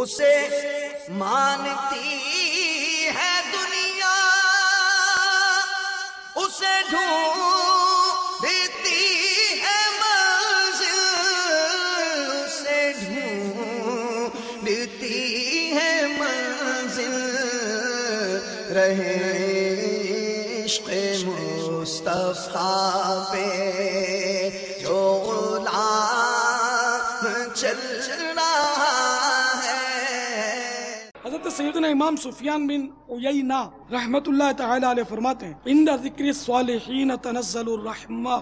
उसे मानती है दुनिया, उसे ढूंढती है मंजिल, उसे ढूंढती है मंजिल। रहे इश्क़ मुस्तफ़ा पे जो गुलाम चल रहा है। हज़रत सैयदना इमाम सुफियान बिन उयाइना रहमतुल्लाह तआला अलैह फरमाते हैं, इंदा ज़िक्रि स्वालिहीन तनज़्ज़लुर रहमह,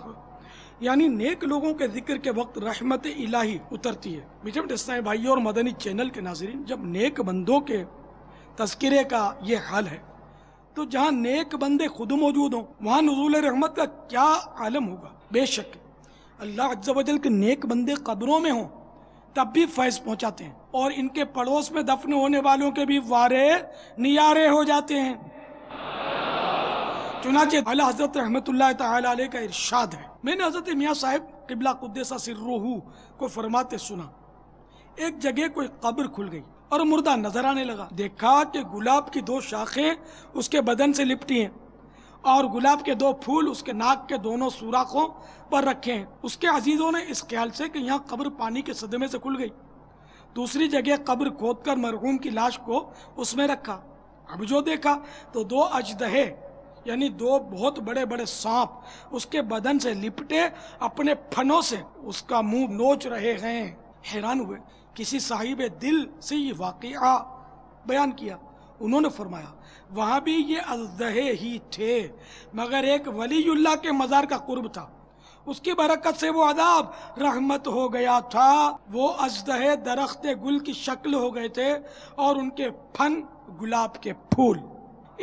यानी नेक लोगों के जिक्र के वक्त रहमत इलाही उतरती है। बिजब इस्लामी भाइयों और मदनी चैनल के नाज़रीन, जब नेक बंदों के तज़किरे का ये हाल है तो जहाँ नेक बंदे खुद मौजूद हों वहाँ नुज़ूल रहमत का क्या आलम होगा। बेशक अल्लाह अज़्ज़ा व जल के नेक बंदे कब्रों में हों तब भी फैज़ पहुँचाते हैं और इनके पड़ोस में दफन होने वालों के भी वारे नियारे हो जाते हैं। चुनाचे आला हज़रत रहमतुल्लाह तआला अलैह का इरशाद है, मैंने हज़रत मियाँ साहिब क़िबला क़ुद्दस सिर्रुहू को फरमाते सुना, एक जगह कोई कब्र खुल गई और मुर्दा नजर आने लगा। देखा कि गुलाब की दो शाखें उसके बदन से लिपटी हैं और गुलाब के दो फूल उसके नाक के दोनों सुराखों पर रखे हैं। उसके अजीजों ने इस ख्याल से कि यहाँ कब्र पानी के सदमे से खुल गई, दूसरी जगह कब्र खोदकर मरहूम की लाश को उसमें रखा। अब जो देखा तो दो अजदहे यानी दो बहुत बड़े बड़े सांप उसके बदन से लिपटे अपने फनों से उसका मुँह नोच रहे हैं। हैरान हुए, किसी साहिब दिल से ये वाक़िया बयान किया। उन्होंने फरमाया वहाँ भी ये अजदहे ही थे मगर एक वलीउल्लाह के मज़ार का कुर्ब था, उसकी बरकत से वो अदाब रहमत हो गया था। वो अजदहे दरख्त गुल की शक्ल हो गए थे और उनके फन गुलाब के फूल।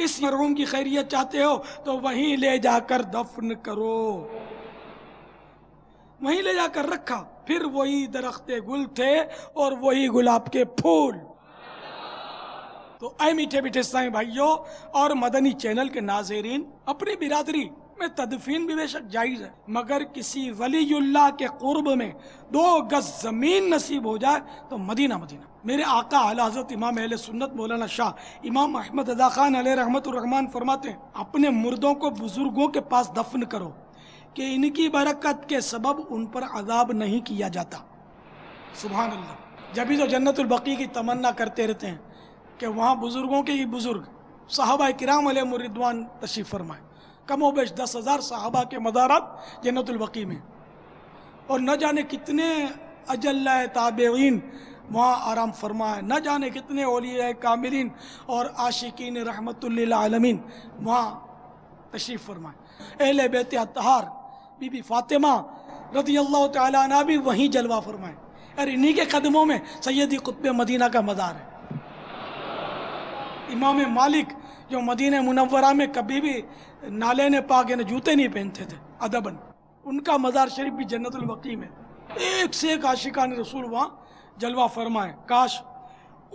इस मरहूम की खैरियत चाहते हो तो वहीं ले जाकर दफन करो। वहीं ले जाकर रखा, फिर वही दरख्त गुल थे और वही गुलाब के फूल। तो ऐ मीठे मीठे इस्लामी भाइयों और मदनी चैनल के नाज़रीन, अपनी बिरादरी में तदफीन भी बेशक जायज़ है मगर किसी वलीउल्लाह के कुर्ब में 2 गज ज़मीन नसीब हो जाए तो मदीना मदीना। मेरे आका आला हज़रत इमाम अहले सुन्नत मौलाना शाह इमाम अहमद रज़ा खान अलैहि रहमतुर रहमान फरमाते हैं, अपने मुर्दों को बुजुर्गों के पास दफन करो कि इनकी बरकत के सबब उन पर अजाब नहीं किया जाता। सुभान अल्लाह। जब भी तो जन्नत उल बक़ी की तमन्ना करते रहते हैं कि वहाँ बुज़ुर्गों के ही बुज़ुर्ग सहाबा किराम अलैहिमुर रिदवान तशरीफ़ फरमाए। कमो बेश 10,000 सहाबा के मज़ारात जन्नत उल बक़ी में और न जाने कितने अजल्लाए ताबीईन वहाँ आराम फरमाए, न जाने कितने औलिया कामिलीन और आशिकीन रहमतुल्लिल आलमीन वहाँ तशरीफ़ फरमाए। अहले बैत अल अतहार बीबी फातिमा रज़ी अल्लाह तआला अन्हा भी वहीं जलवा फरमाए और इन्हीं के कदमों में सैयदी कुतुब मदीना का मदार है। इमाम मालिक जो मदीना मुनव्वरा में कभी भी नाले ने पाक यानी जूते नहीं पहनते थे अदबन, उनका मज़ार शरीफ भी जन्नतुल बक़ी में। एक से एक आशिकान रसूल वहाँ जलवा फरमाए। काश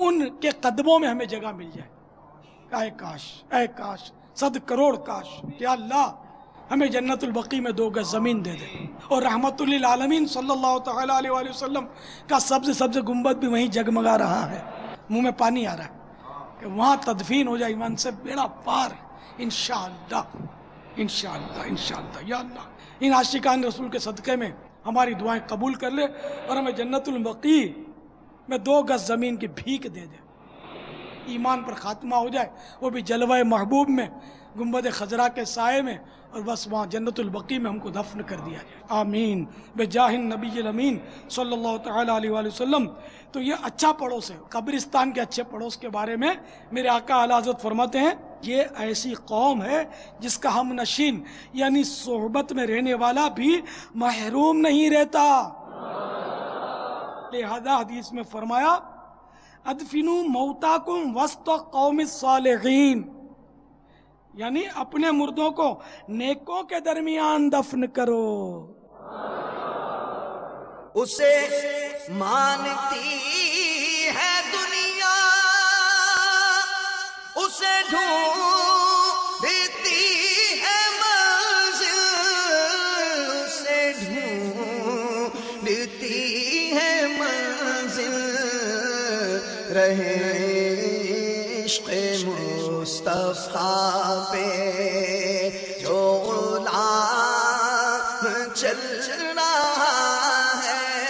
उनके कदमों में हमें जगह मिल जाए। आए काश, आए काश, 100 करोड़ काश या अल्लाह हमें जन्नतुल बक़ी में 2 गज ज़मीन दे दे। और रहमतुल लिल आलमीन सल्लल्लाहु तआला अलैहि वसल्लम का सबसे गुंबद भी वहीं जगमगा रहा है। मुंह में पानी आ रहा है कि वहाँ तदफीन हो जाए ईमान से बेड़ा पार इंशाअल्लाह इंशाअल्लाह इंशाअल्लाह। या अल्लाह इन आशिकान रसूल के सदक़े में हमारी दुआएँ कबूल कर ले और हमें जन्नतुल बक़ी में 2 गज ज़मीन की भीख दे दे। ईमान पर ख़ात्मा हो जाए, वो भी जलवा महबूब में गुंबद-ए-खजरा के साए में, और बस वहाँ जन्नतुल बक़ी में हमको दफन कर दिया जाए। आमीन बेजाहिन नबील अमीन सल्लल्लाहु तआला अलैहि वसल्लम। तो ये अच्छा पड़ोस है। कब्रिस्तान के अच्छे पड़ोस के बारे में मेरे आका आला हज़रत फरमाते हैं, ये ऐसी कौम है जिसका हम नशीन यानी सोहबत में रहने वाला भी महरूम नहीं रहता। लिहाजा हदीस में फरमाया, अदफिनु मौताकुम वस्त कौम सालिहीन, यानी अपने मुर्दों को नेकों के दरमियान दफन करो। उसे मानती है दुनिया, उसे ढूंढती है मंजिल, उसे ढूंढती है मंजिल। रहे इश्क़ मुस्तफ़ा पे जो गुलाम चल रहा है